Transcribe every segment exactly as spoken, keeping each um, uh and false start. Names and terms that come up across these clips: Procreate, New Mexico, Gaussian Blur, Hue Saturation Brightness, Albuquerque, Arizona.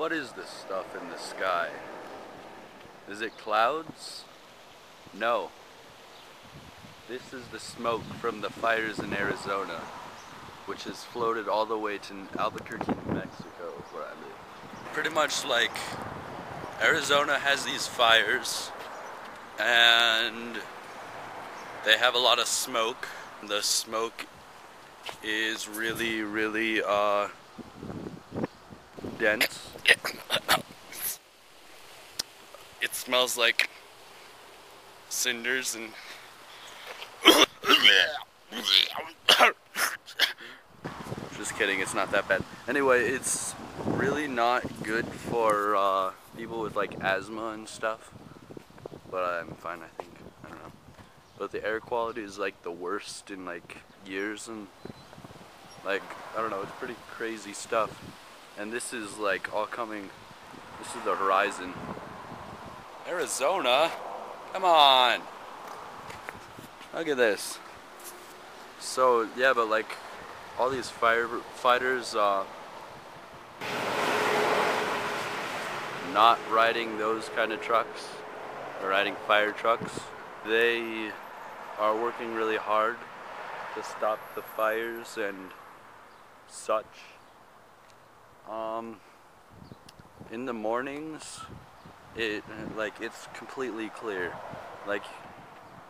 What is this stuff in the sky? Is it clouds? No. This is the smoke from the fires in Arizona, which has floated all the way to Albuquerque, New Mexico, where I live. Pretty much like Arizona has these fires and they have a lot of smoke. The smoke is really, really uh, dense. It smells like cinders and just kidding, it's not that bad. Anyway, it's really not good for uh, people with like asthma and stuff, but I'm fine, I think. I don't know. But the air quality is like the worst in like years, and like, I don't know, it's pretty crazy stuff. And this is like all coming, this is the horizon. Arizona? Come on! Look at this. So yeah, but like all these firefighters uh, not riding those kind of trucks, or riding fire trucks, they are working really hard to stop the fires and such. Um, in the mornings, it like it's completely clear. Like,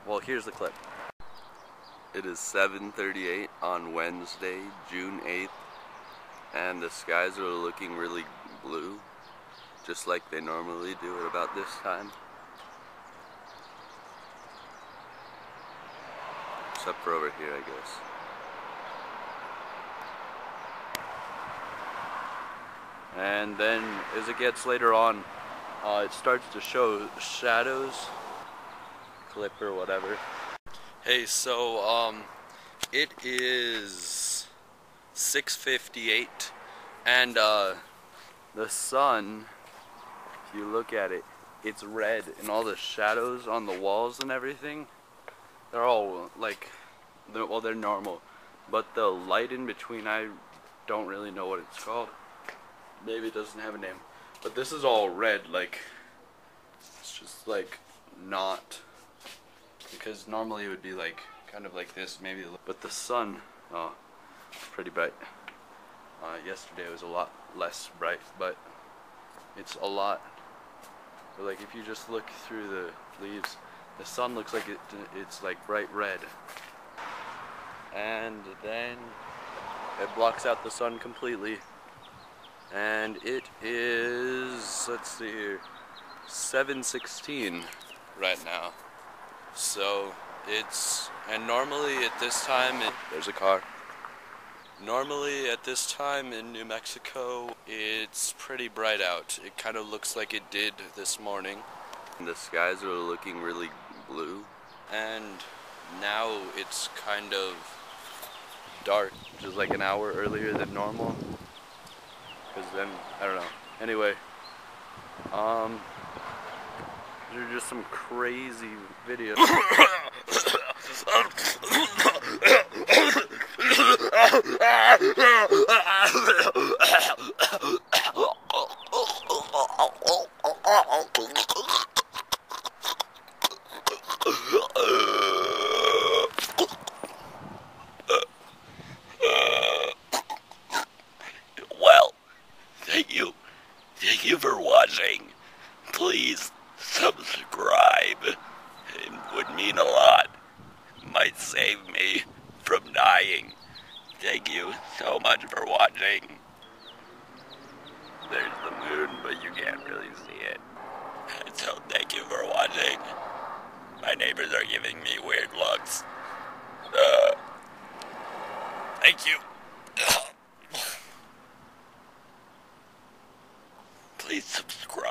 well, here's the clip. It is seven thirty-eight on Wednesday, June eighth, and the skies are looking really blue, just like they normally do at about this time. Except for over here, I guess. And then, as it gets later on, uh, it starts to show shadows, clip or whatever. Hey, so um, it is six fifty-eight, and uh, the sun, if you look at it, it's red, and all the shadows on the walls and everything, they're all like, they're, well, they're normal, but the light in between, I don't really know what it's called. Maybe it doesn't have a name, but this is all red, like, it's just like not. Because normally it would be like, kind of like this, maybe. But the sun, oh, it's pretty bright. Uh, yesterday was a lot less bright, but it's a lot. But like if you just look through the leaves, the sun looks like it, it's like bright red. And then it blocks out the sun completely. And it is, let's see here, seven sixteen right now. So it's, and normally at this time, it, there's a car. Normally at this time in New Mexico, it's pretty bright out. It kind of looks like it did this morning. And the skies are looking really blue. And now it's kind of dark, which is like an hour earlier than normal. Because then, I don't know. Anyway, um... they're just some crazy videos. Well, thank you. Thank you for watching. Please subscribe, it would mean a lot, might save me from dying. Thank you so much for watching. There's the moon, but you can't really see it. So thank you for watching. My neighbors are giving me weird looks. Uh, thank you. Please subscribe.